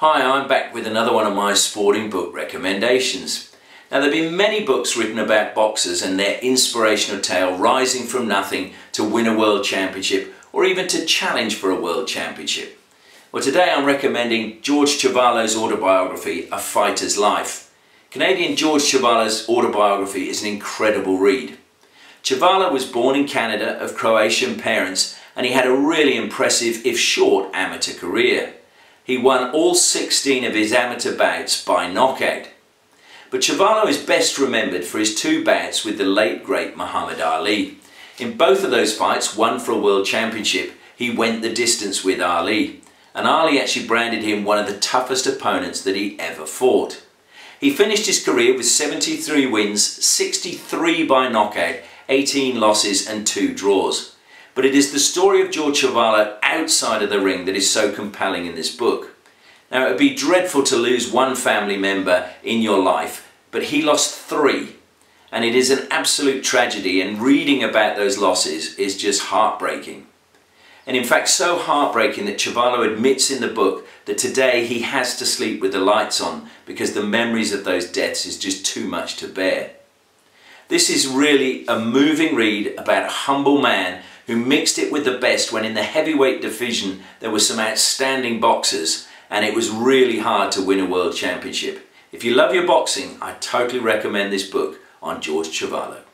Hi, I'm back with another one of my sporting book recommendations. Now, there have been many books written about boxers and their inspirational tale rising from nothing to win a world championship or even to challenge for a world championship. Well, today I'm recommending George Chuvalo's autobiography, A Fighter's Life. Canadian George Chuvalo's autobiography is an incredible read. Chuvalo was born in Canada of Croatian parents and he had a really impressive, if short, amateur career. He won all 16 of his amateur bouts by knockout. But Chuvalo is best remembered for his two bouts with the late great Muhammad Ali. In both of those fights, one for a world championship, he went the distance with Ali. And Ali actually branded him one of the toughest opponents that he ever fought. He finished his career with 73 wins, 63 by knockout, 18 losses and 2 draws. But it is the story of George Chuvalo outside of the ring that is so compelling in this book. Now, it would be dreadful to lose one family member in your life, but he lost 3. And it is an absolute tragedy, and reading about those losses is just heartbreaking. And in fact, so heartbreaking that Chuvalo admits in the book that today he has to sleep with the lights on because the memories of those deaths is just too much to bear. This is really a moving read about a humble man who mixed it with the best when in the heavyweight division there were some outstanding boxers and it was really hard to win a world championship. If you love your boxing, I totally recommend this book on George Chuvalo.